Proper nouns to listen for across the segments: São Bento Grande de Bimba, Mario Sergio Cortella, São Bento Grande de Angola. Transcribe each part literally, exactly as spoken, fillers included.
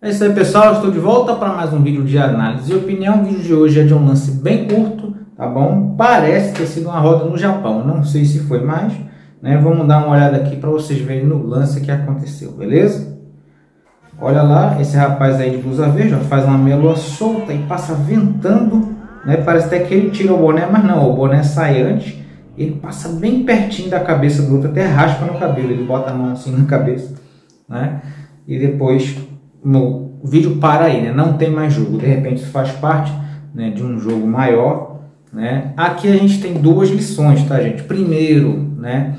É isso aí, pessoal, estou de volta para mais um vídeo de análise e opinião. O vídeo de hoje é de um lance bem curto, tá bom? Parece ter sido uma roda no Japão, não sei se foi mais, né? Vamos dar uma olhada aqui para vocês verem no lance que aconteceu, beleza? Olha lá, esse rapaz aí de blusa verde, ó, faz uma meia-lua solta e passa ventando, né? Parece até que ele tira o boné, mas não, o boné sai antes. Ele passa bem pertinho da cabeça do outro, até raspa no cabelo, ele bota a mão assim na cabeça, né? E depois... no vídeo para aí, né? Não tem mais jogo. De repente isso faz parte, né, de um jogo maior, né? Aqui a gente tem duas lições, tá, gente? Primeiro, né,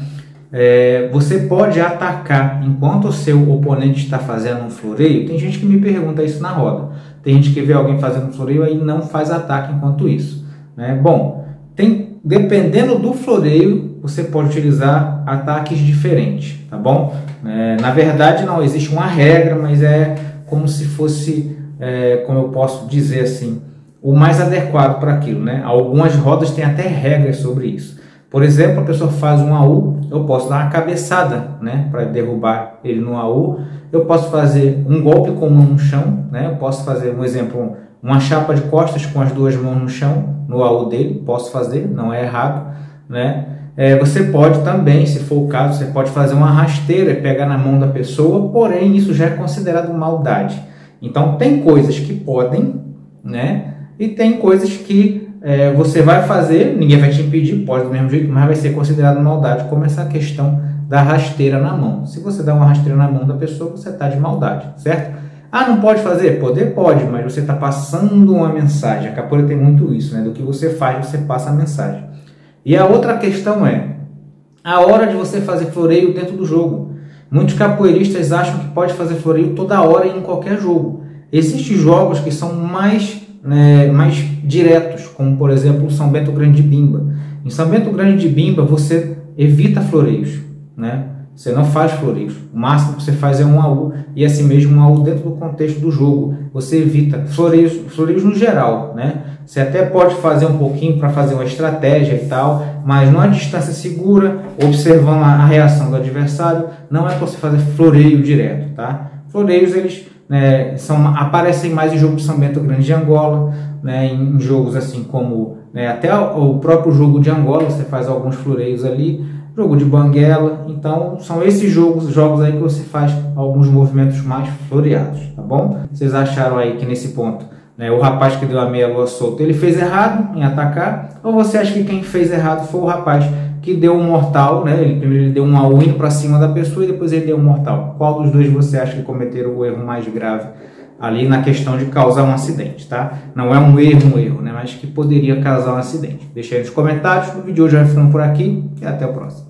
é, você pode atacar enquanto o seu oponente está fazendo um floreio. Tem gente que me pergunta isso na roda. Tem gente que vê alguém fazendo um floreio aí não faz ataque enquanto isso, né? Bom, tem, dependendo do floreio, você pode utilizar ataques diferentes, tá bom? É, na verdade não existe uma regra, mas é como se fosse, é, como eu posso dizer assim, o mais adequado para aquilo, né? Algumas rodas têm até regras sobre isso. Por exemplo, a pessoa faz um A U, eu posso dar uma cabeçada, né, para derrubar ele no A U. Eu posso fazer um golpe com a mão no chão, né? Eu posso fazer, um exemplo, uma chapa de costas com as duas mãos no chão, no A U dele, posso fazer, não é errado, né? É, você pode também, se for o caso, você pode fazer uma rasteira e pegar na mão da pessoa, porém isso já é considerado maldade. Então tem coisas que podem, né? E tem coisas que é, você vai fazer, ninguém vai te impedir, pode do mesmo jeito, mas vai ser considerado maldade, como essa questão da rasteira na mão. Se você dá uma rasteira na mão da pessoa, você está de maldade, certo? Ah, não pode fazer? Poder pode, mas você está passando uma mensagem. A capoeira tem muito isso, né? Do que você faz, você passa a mensagem. E a outra questão é a hora de você fazer floreio dentro do jogo. Muitos capoeiristas acham que pode fazer floreio toda hora em qualquer jogo. Existem jogos que são mais, né, mais diretos, como por exemplo o São Bento Grande de Bimba. Em São Bento Grande de Bimba você evita floreios, né? Você não faz floreios. O máximo que você faz é um A U, e assim mesmo um A U dentro do contexto do jogo. Você evita floreios, floreios no geral, né? Você até pode fazer um pouquinho para fazer uma estratégia e tal, mas numa distância segura, observando a reação do adversário, não é para você fazer floreio direto, tá? Floreios, eles, né, são, aparecem mais em jogos de São Bento Grande de Angola, né, em jogos assim como, né, até o próprio jogo de Angola, você faz alguns floreios ali, jogo de banguela. Então são esses jogos, jogos aí que você faz alguns movimentos mais floreados, tá bom? Vocês acharam aí que nesse ponto... o rapaz que deu a meia-lua solta, ele fez errado em atacar? Ou você acha que quem fez errado foi o rapaz que deu um mortal, né? Ele primeiro deu um A U indo para cima da pessoa e depois ele deu um mortal. Qual dos dois você acha que cometeram o erro mais grave ali na questão de causar um acidente, tá? Não é um erro, um erro, né? Mas que poderia causar um acidente. Deixa aí nos comentários. O vídeo de hoje vai ficando por aqui e até o próximo.